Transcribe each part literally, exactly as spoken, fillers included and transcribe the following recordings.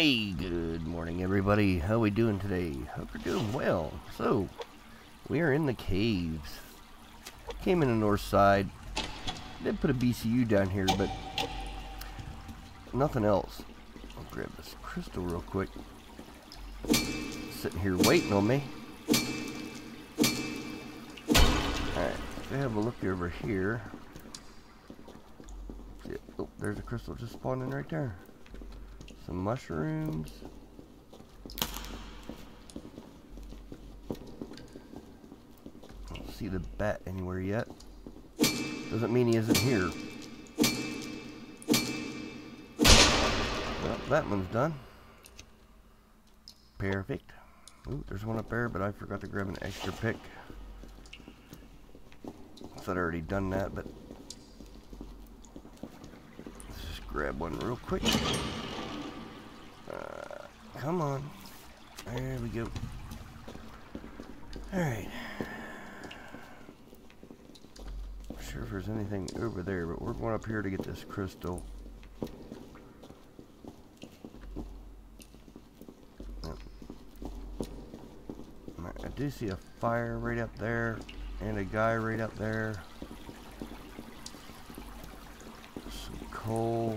Hey, good morning everybody. How we doing today? Hope you're doing well. So, we are in the caves. Came in the north side. Did put a B C U down here, but nothing else. I'll grab this crystal real quick. Sitting here waiting on me. Alright, let's have a look over here. Oh, there's a crystal just spawning right there. Some mushrooms. I don't see the bat anywhere yet. Doesn't mean he isn't here. Well, that one's done. Perfect. Ooh, there's one up there, but I forgot to grab an extra pick. I thought I already done that, but let's just grab one real quick. Come on. There we go. Alright. Not sure if there's anything over there, but we're going up here to get this crystal. Yep. I do see a fire right up there, and a guy right up there. Some coal.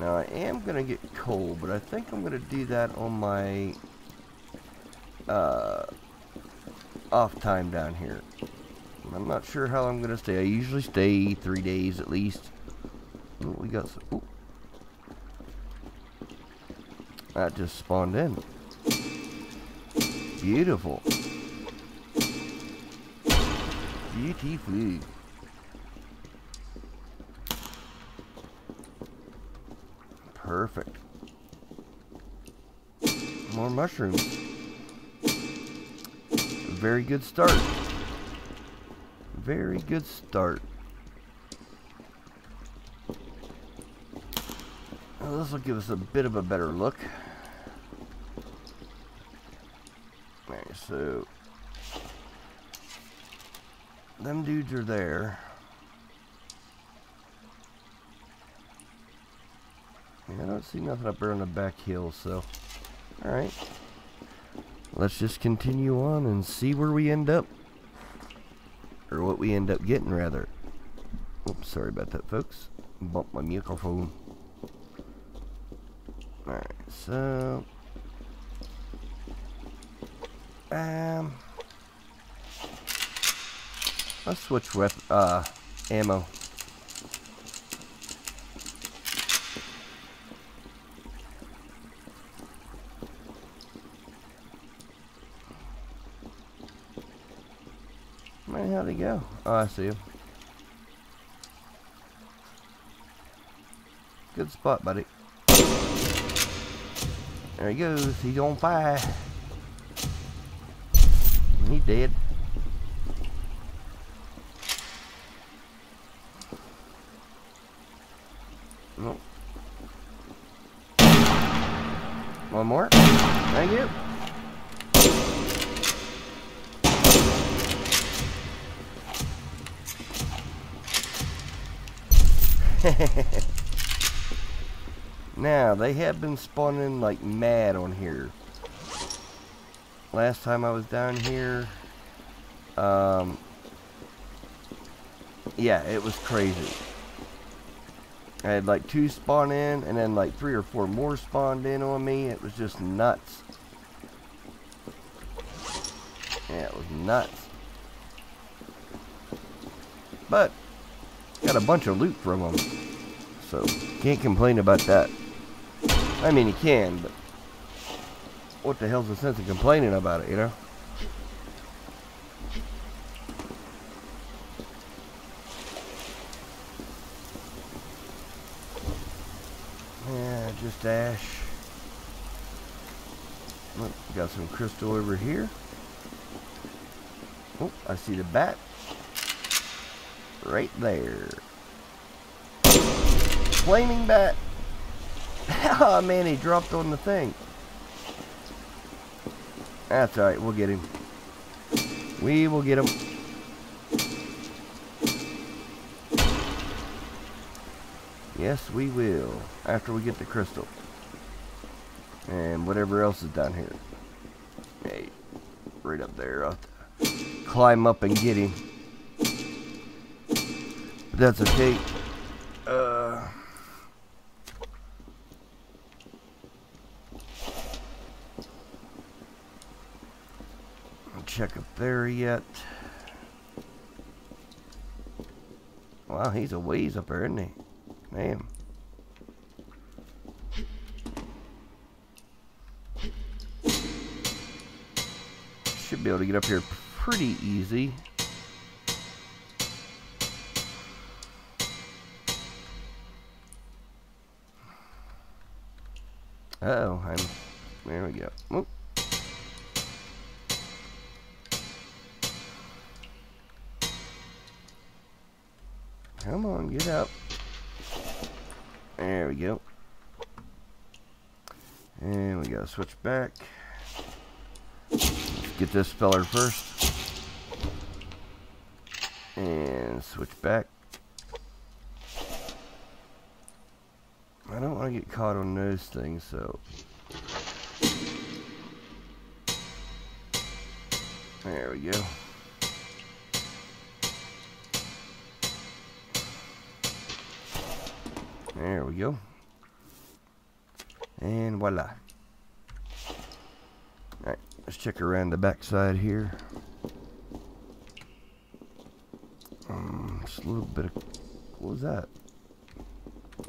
Now I am gonna get coal, but I think I'm gonna do that on my uh, off time down here. I'm not sure how I'm gonna stay. I usually stay three days at least. Ooh, we got some. Ooh. That just spawned in. Beautiful. Beautifully. Perfect. More mushrooms. Very good start. Very good start. Now this will give us a bit of a better look. Alright, so them dudes are there. I don't see nothing up there on the back hill, so alright. Let's just continue on and see where we end up. Or what we end up getting, rather. Oops, sorry about that, folks. Bumped my microphone. Alright, so Um let's switch weapon uh ammo. How'd he go? Oh, I see him. Good spot, buddy. There he goes. He's on fire. He dead. Nope. One more. Thank you. Now, they have been spawning like mad on here. Last time I was down here, um, yeah, it was crazy. I had like two spawn in, and then like three or four more spawned in on me. It was just nuts. Yeah, it was nuts. But got a bunch of loot from them, so can't complain about that. I mean, you can, but what the hell's the sense of complaining about it, you know? Yeah, just ash. Look, got some crystal over here. Oh, I see the bat. Right there. Flaming bat. Oh, man, he dropped on the thing. That's alright, we'll get him. We will get him. Yes, we will. After we get the crystal. And whatever else is down here. Hey, right up there. I'll have to climb up and get him. But that's okay. Uh... Check up there yet. Wow, he's a ways up there, isn't he? Man. Should be able to get up here pretty easy. Uh-oh, I'm... There we go. Oop. Come on, get up. There we go. And we gotta switch back. Let's get this feller first. And switch back. I don't want to get caught on those things, so. There we go. There we go. And voila. Alright, let's check around the backside here. Um, just a little bit of... What was that?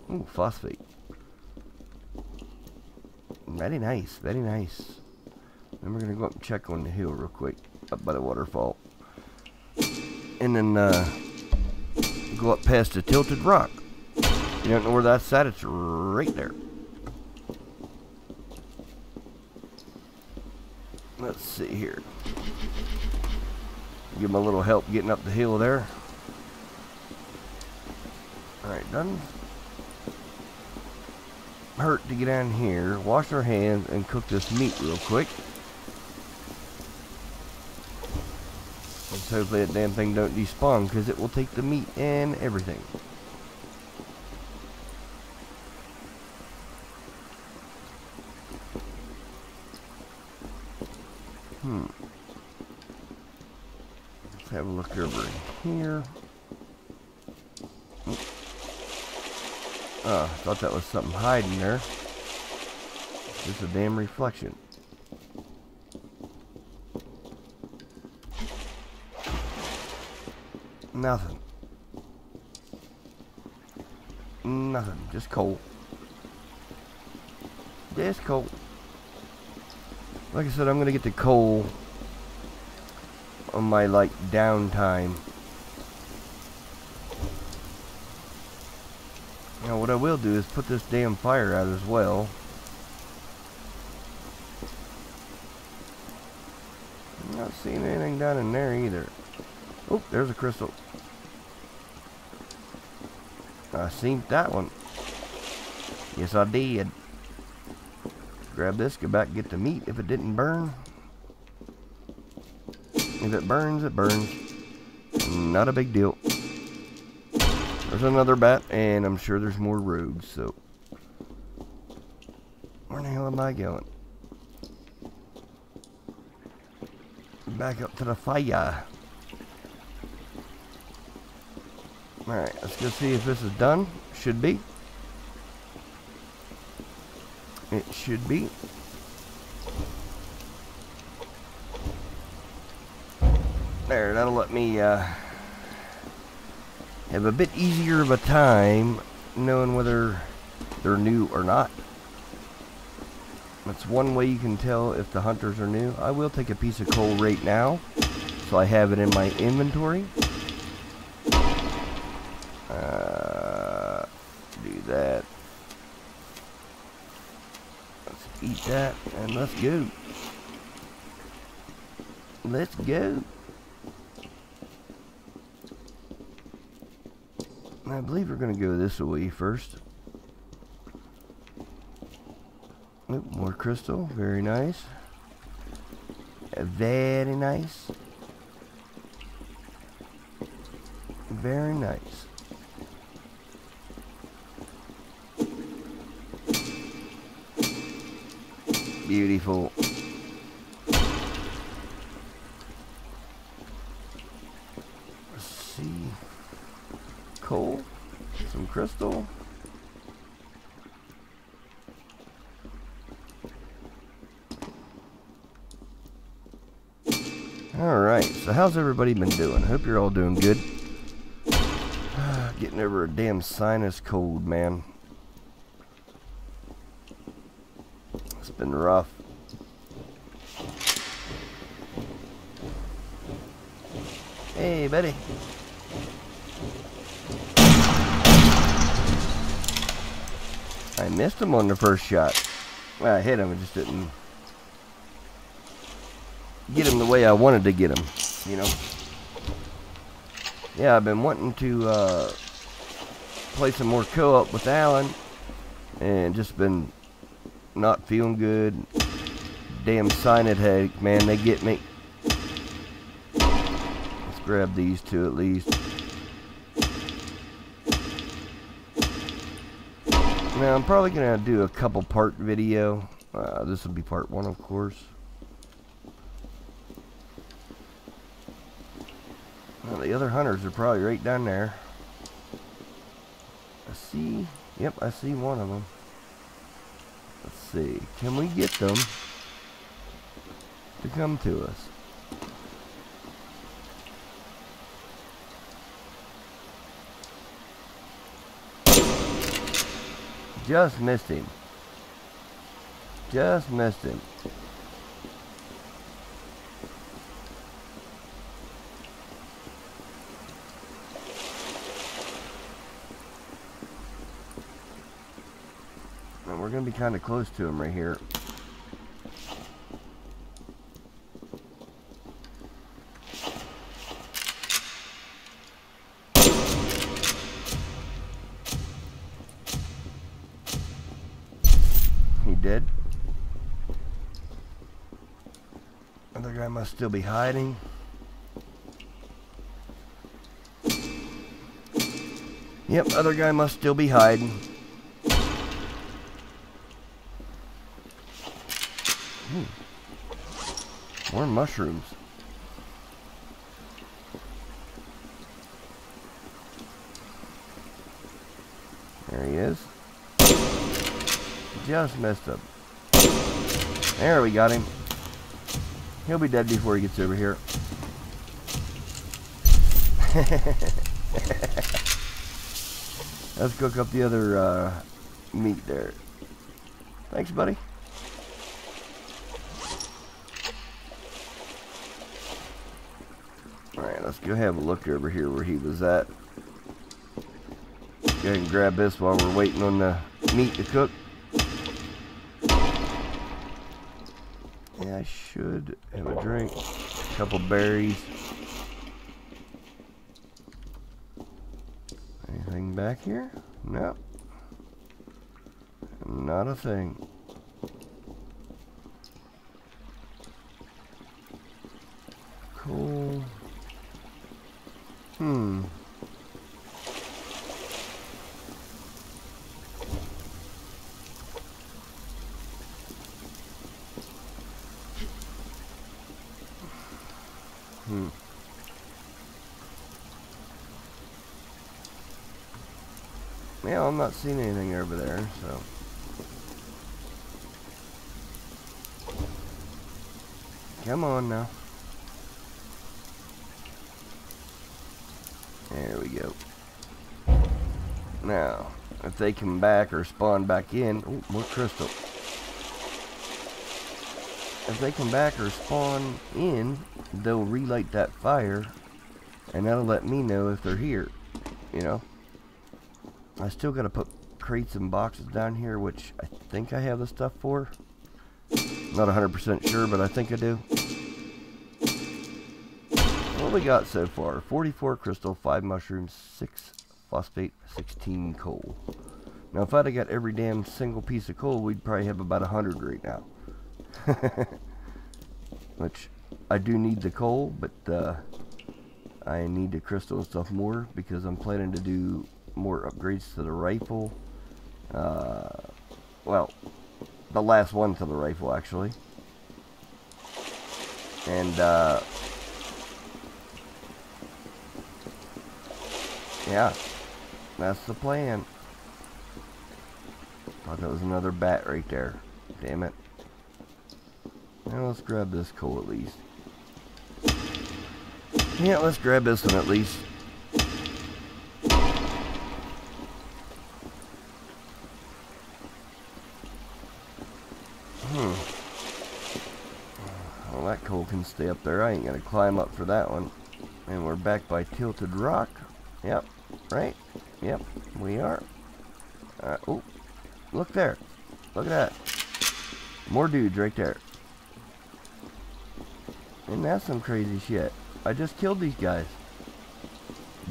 Ooh, phosphate. Very nice, very nice. Then we're going to go up and check on the hill real quick. Up by the waterfall. And then, uh... go up past the Tilted Rock. You don't know where that's at, it's right there. Let's see here. Give him a little help getting up the hill there. Alright, done. Hurt to get down here, wash our hands, and cook this meat real quick. Let's hopefully that damn thing don't despawn, because it will take the meat and everything. Hmm. Let's have a look over here. Oh, I thought that was something hiding there. Just a damn reflection. Nothing. Nothing. Just coal. Just coal. Like I said, I'm going to get the coal on my, like, downtime. Now, what I will do is put this damn fire out as well. I'm not seeing anything down in there either. Oh, there's a crystal. I seen that one. Yes, I did. Grab this, go back and get the meat if it didn't burn. If it burns, it burns. Not a big deal. There's another bat, and I'm sure there's more rogues, so. Where the hell am I going? Back up to the fire. Alright, let's go see if this is done. Should be. It should be. There, that'll let me uh, have a bit easier of a time knowing whether they're new or not. That's one way you can tell if the hunters are new. I will take a piece of coal right now, so I have it in my inventory. Uh, do that. Eat that, and let's go. Let's go. I believe we're going to go this way first. Oop, more crystal. Very nice. Very nice. Very nice. Beautiful. Let's see. Coal. Some crystal. Alright, so how's everybody been doing? I hope you're all doing good. Getting over a damn sinus cold, man. It's been rough. Hey, buddy. I missed him on the first shot. Well, I hit him, I just didn't get him the way I wanted to get him, you know. Yeah, I've been wanting to uh, play some more co-op with Alan, and just been not feeling good. Damn sinus headache, man, they get me. Let's grab these two at least. Now, I'm probably going to do a couple part video. Uh, this will be part one, of course. Well, the other hunters are probably right down there. I see. Yep, I see one of them. Let's see. Can we get them to come to us? Just missed him. Just missed him. We're going to be kind of close to him right here. He dead. Other guy must still be hiding. Yep, other guy must still be hiding. More mushrooms. There he is. Just messed up. There, we got him. He'll be dead before he gets over here. Let's cook up the other uh, meat there. Thanks, buddy. Let's go have a look over here where he was at. Go ahead and grab this while we're waiting on the meat to cook. Yeah, I should have a drink. A couple berries. Anything back here? No. Not a thing. Cool. Hmm. Hmm. Yeah, I'm not seeing anything over there, so. Come on now. There we go. Now, if they come back or spawn back in... Oh, more crystal. If they come back or spawn in, they'll relight that fire. And that'll let me know if they're here. You know? I still gotta put crates and boxes down here, which I think I have the stuff for. Not one hundred percent sure, but I think I do. What we got so far? forty-four crystal, five mushrooms, six phosphate, sixteen coal. Now, if I'd have got every damn single piece of coal, we'd probably have about a hundred right now. Which, I do need the coal, but uh, I need the crystal and stuff more, because I'm planning to do more upgrades to the rifle. Uh, well, the last one to the rifle, actually. And, uh... yeah, that's the plan. Thought that was another bat right there. Damn it. Now let's grab this coal at least. Yeah, let's grab this one at least. Hmm. Well, that coal can stay up there. I ain't gonna climb up for that one. And we're back by Tilted Rock. Yep, right? Yep, we are. Uh, oh, look there. Look at that. More dudes right there. And that's some crazy shit. I just killed these guys.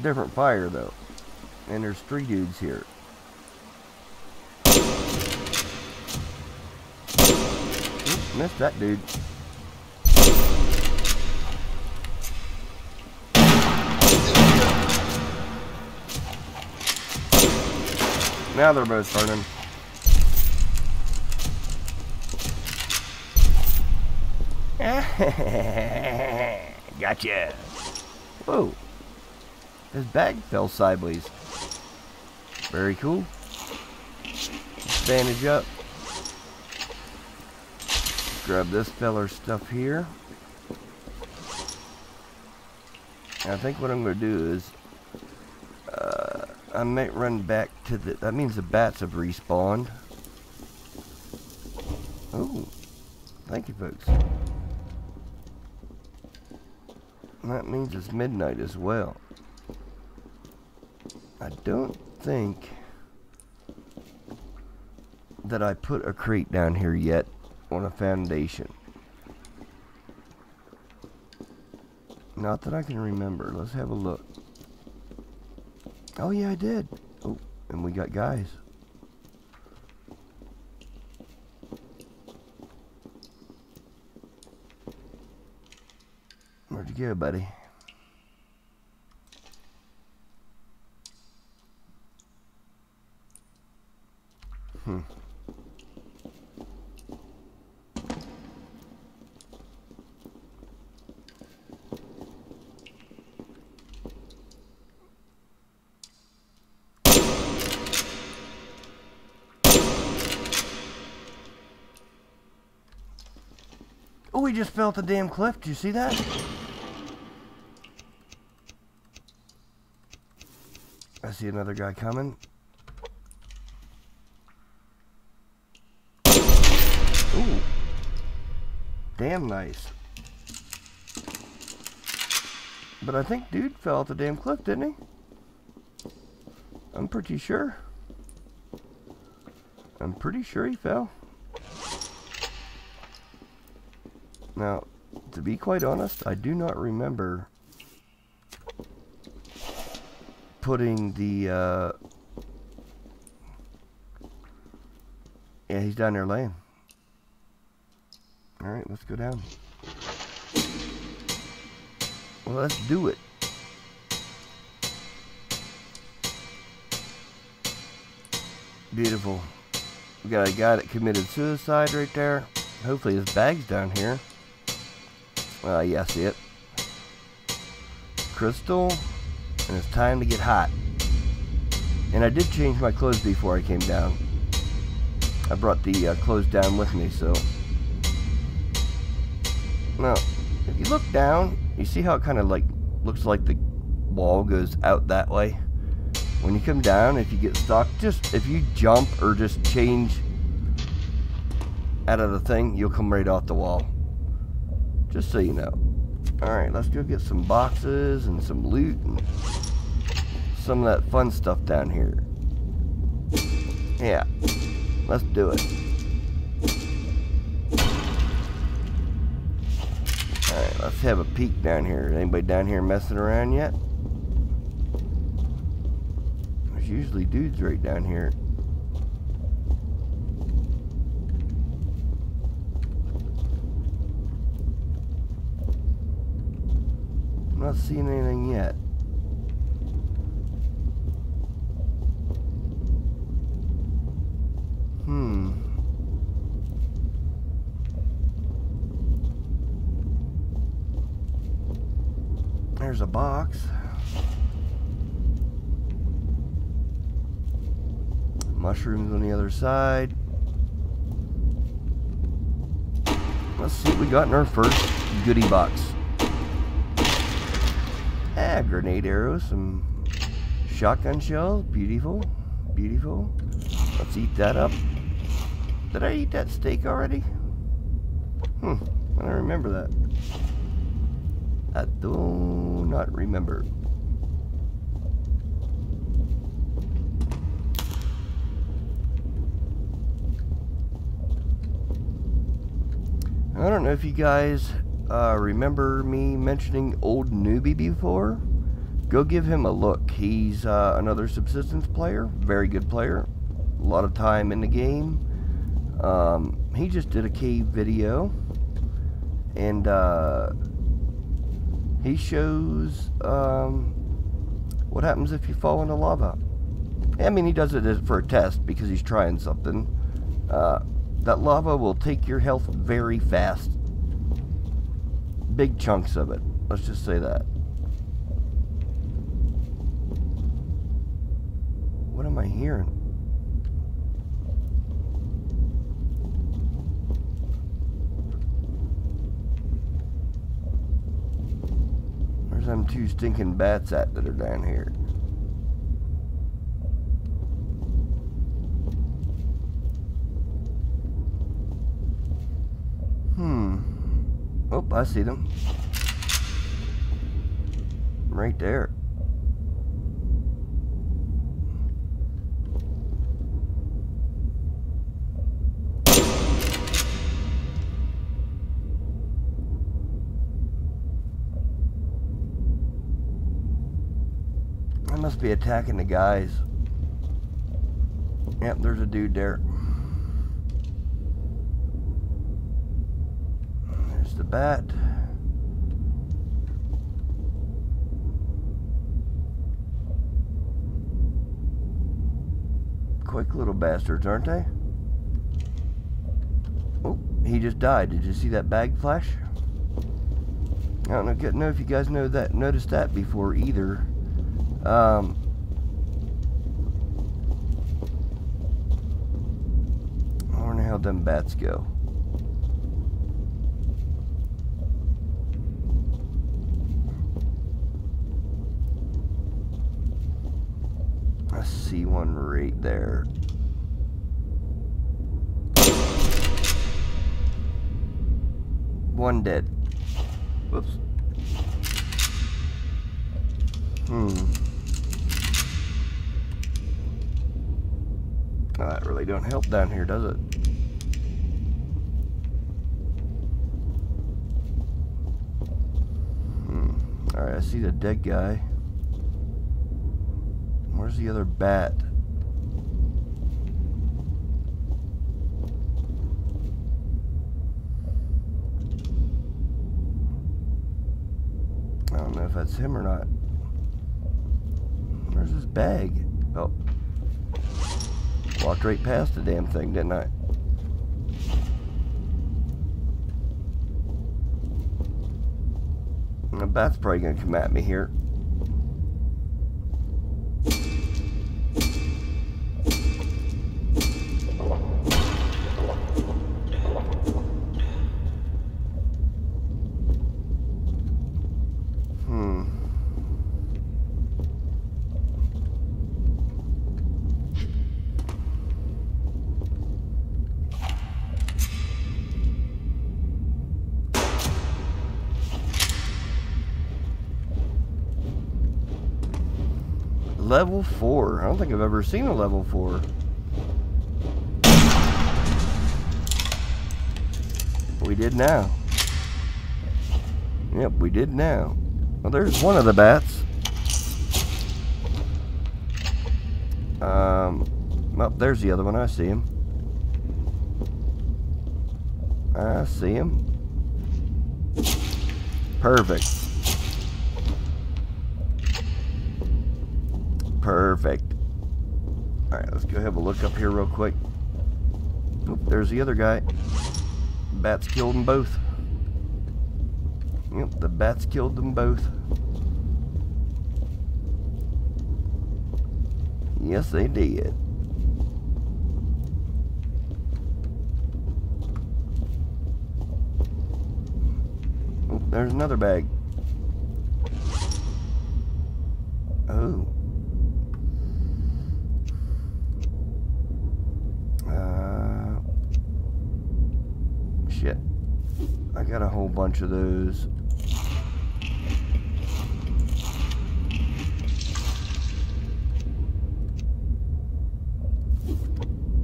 Different fire, though. And there's three dudes here. Oops, missed that dude. Now they're both burning. Gotcha. Whoa. His bag fell sideways. Very cool. Let's bandage up. Grab this feller's stuff here. And I think what I'm going to do is... I might run back to the... That means the bats have respawned. Oh. Thank you, folks. That means it's midnight as well. I don't think... that I put a crate down here yet on a foundation. Not that I can remember. Let's have a look. Oh, yeah, I did. Oh, and we got guys. Where'd you go, buddy? Hmm. We just fell off the damn cliff. Do you see that? I see another guy coming. Ooh. Damn nice. But I think dude fell off the damn cliff, didn't he? I'm pretty sure. I'm pretty sure he fell. Now, to be quite honest, I do not remember putting the, uh, yeah, he's down there laying. All right, let's go down. Well, let's do it. Beautiful. We got a guy that committed suicide right there. Hopefully his bag's down here. Uh, yeah, I see it. Crystal, and it's time to get hot. And I did change my clothes before I came down. I brought the uh, clothes down with me, so. Now, if you look down, you see how it kind of like looks like the wall goes out that way. When you come down, if you get stuck, just if you jump or just change out of the thing, you'll come right off the wall. Just so you know. Alright, let's go get some boxes and some loot and some of that fun stuff down here. Yeah, let's do it. Alright, let's have a peek down here. Anybody down here messing around yet? There's usually dudes right down here. not seen anything yet. Hmm. There's a box. Mushrooms on the other side. Let's see what we got in our first goodie box. Ah, grenade arrows, some shotgun shells. Beautiful, beautiful. Let's eat that up. Did I eat that steak already? Hmm, I don't remember that. I do not remember. I don't know if you guys uh, remember me mentioning Old Newbie before. Go give him a look. He's uh, another Subsistence player, very good player, a lot of time in the game. Um, he just did a cave video, and uh, he shows um, what happens if you fall into lava. I mean, he does it for a test because he's trying something. Uh, that lava will take your health very fast. Big chunks of it. Let's just say that. What am I hearing? Them two stinking bats at that are down here. Hmm. Oh, I see them. Right there. Must be attacking the guys. Yep, there's a dude there. There's the bat. Quick little bastards, aren't they? Oh, he just died. Did you see that bag flash? I don't know, know if you guys know that noticed that before either. Um, I wonder how them bats go. I see one right there. One dead. Whoops. Hmm. Oh, that really don't help down here, does it? Hmm. Alright, I see the dead guy. Where's the other bat? I don't know if that's him or not. Where's his bag? Oh. Walked right past the damn thing, didn't I? The bat's probably gonna come at me here. Level four. I don't think I've ever seen a level four. We did now. Yep, we did now. Well, there's one of the bats. Um, well, there's the other one. I see him. I see him. Perfect. Perfect. All right, let's go have a look up here real quick. Oop, there's the other guy. Bats killed them both. Yep, the bats killed them both. Yes, they did. Oop, there's another bag. Oh. Uh, shit. I got a whole bunch of those.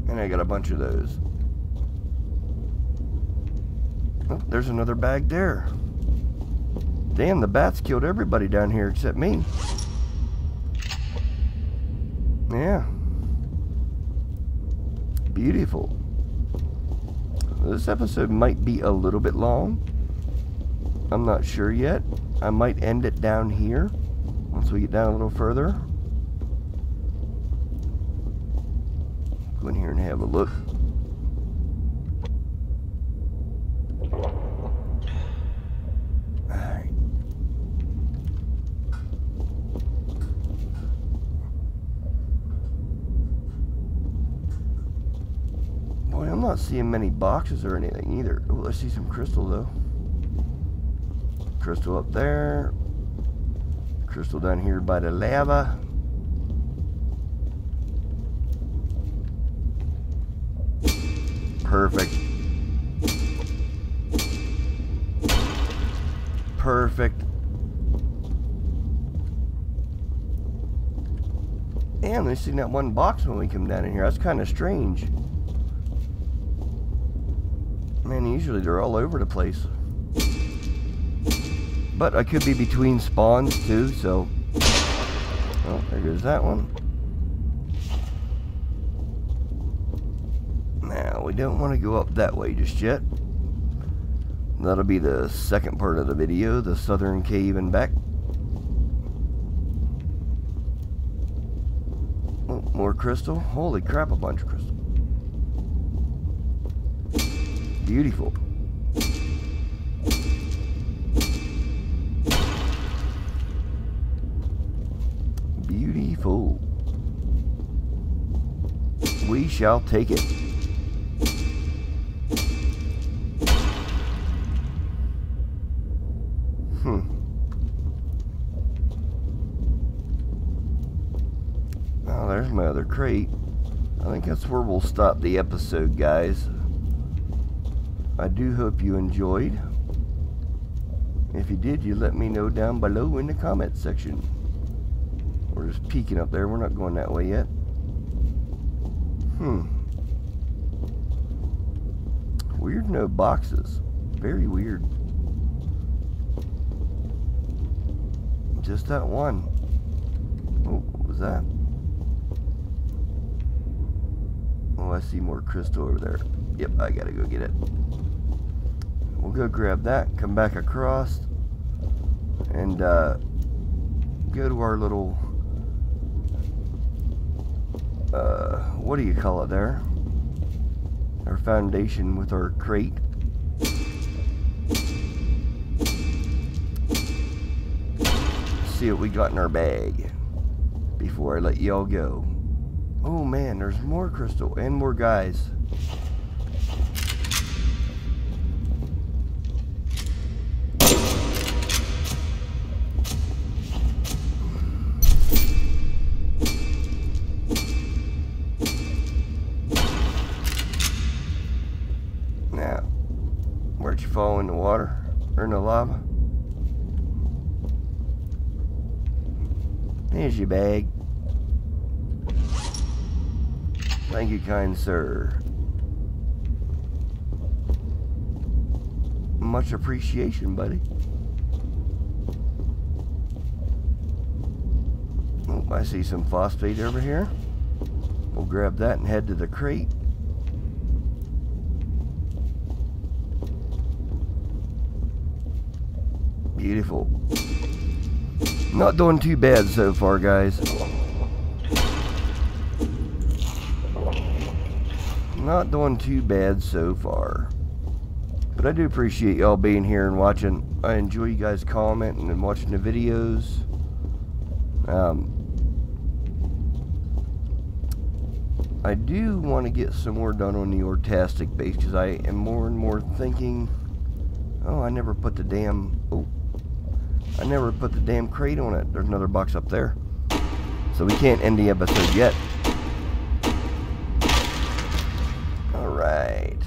And I got a bunch of those. Oh, there's another bag there. Damn, the bats killed everybody down here except me. Yeah. Beautiful. This episode might be a little bit long. I'm not sure yet. I might end it down here once we get down a little further. Go in here and have a look. Seeing many boxes or anything either. Ooh, let's see some crystal though. Crystal up there. Crystal down here by the lava. Perfect. Perfect. Damn, they seen that one box when we come down in here. That's kind of strange. Man, usually they're all over the place. But I could be between spawns too, so... Oh, there goes that one. Now, we don't want to go up that way just yet. That'll be the second part of the video, the southern cave and back. Oh, more crystal. Holy crap, a bunch of crystal. Beautiful. Beautiful. We shall take it. Hmm. Oh, there's my other crate. I think that's where we'll stop the episode, guys. I do hope you enjoyed. If you did, you let me know down below in the comments section. We're just peeking up there. We're not going that way yet. Hmm. Weird, no boxes. Very weird. Just that one. Oh, what was that? Oh, I see more crystal over there. Yep, I gotta go get it. We'll go grab that, come back across, and uh, go to our little, uh, what do you call it there? Our foundation with our crate. See what we got in our bag before I let y'all go. Oh man, there's more crystal and more guys. Fall in the water or in the lava. There's your bag. Thank you, kind sir. Much appreciation, buddy. Oh, I see some phosphate over here. We'll grab that and head to the crate. Beautiful. Not doing too bad so far, guys. Not doing too bad so far. But I do appreciate y'all being here and watching. I enjoy you guys commenting and watching the videos. Um, I do want to get some more done on the Ortastic base, because I am more and more thinking, oh, I never put the damn, oh, I never put the damn crate on it. There's another box up there. So we can't end the episode yet. Alright.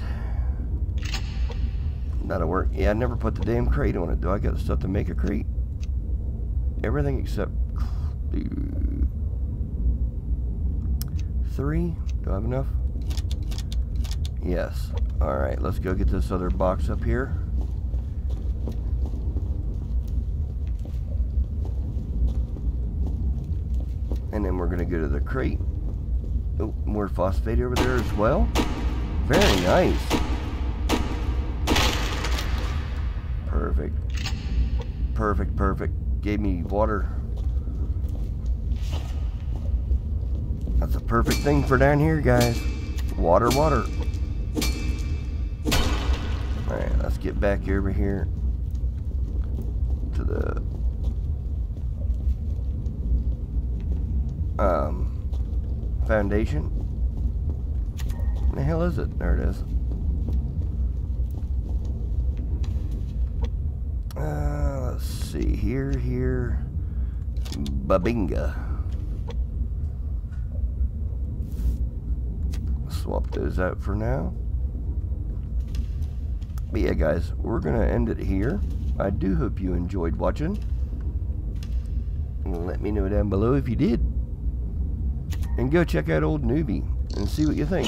That'll work. Yeah, I never put the damn crate on it. Do I got stuff to make a crate? Everything except three. Do I have enough? Yes. Alright, let's go get this other box up here. And then we're going to go to the crate. Oh, more phosphate over there as well. Very nice. Perfect. Perfect, perfect. Gave me water. That's a perfect thing for down here, guys. Water, water. Alright, let's get back over here to the um, foundation. Where the hell is it? There it is. Uh, let's see. Here, here. Babinga. Swap those out for now. But yeah, guys, we're going to end it here. I do hope you enjoyed watching. Let me know down below if you did. And go check out Old Newbie and see what you think.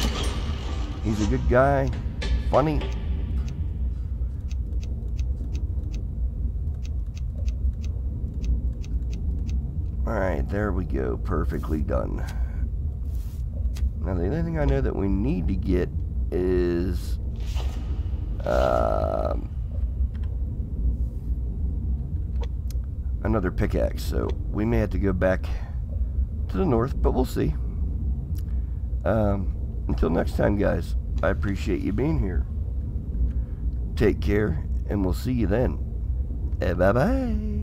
He's a good guy, funny. Alright, there we go. Perfectly done. Now, the only thing I know that we need to get is uh, another pickaxe. So, we may have to go back to the north, but we'll see. Um, until next time, guys, I appreciate you being here. Take care, and we'll see you then. Bye-bye.